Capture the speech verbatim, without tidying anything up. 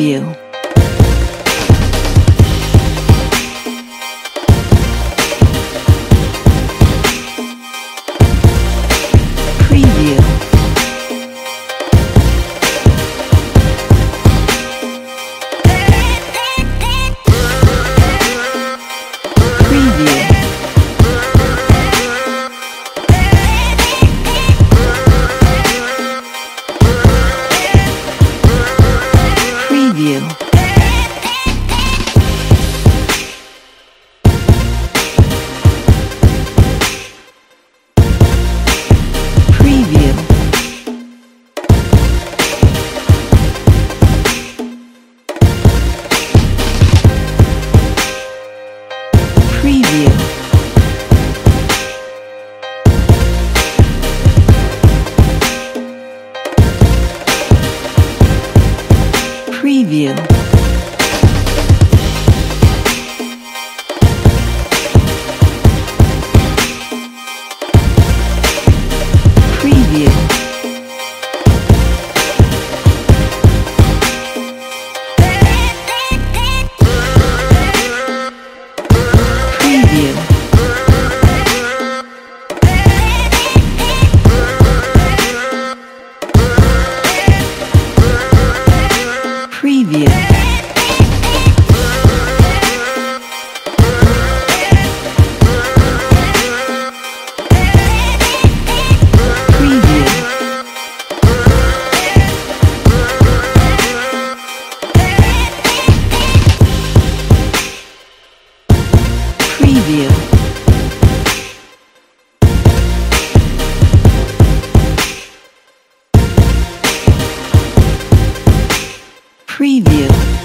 Preview. Preview. Preview. Preview. Preview. Preview. Preview. Preview. Preview. Preview. Preview. Preview.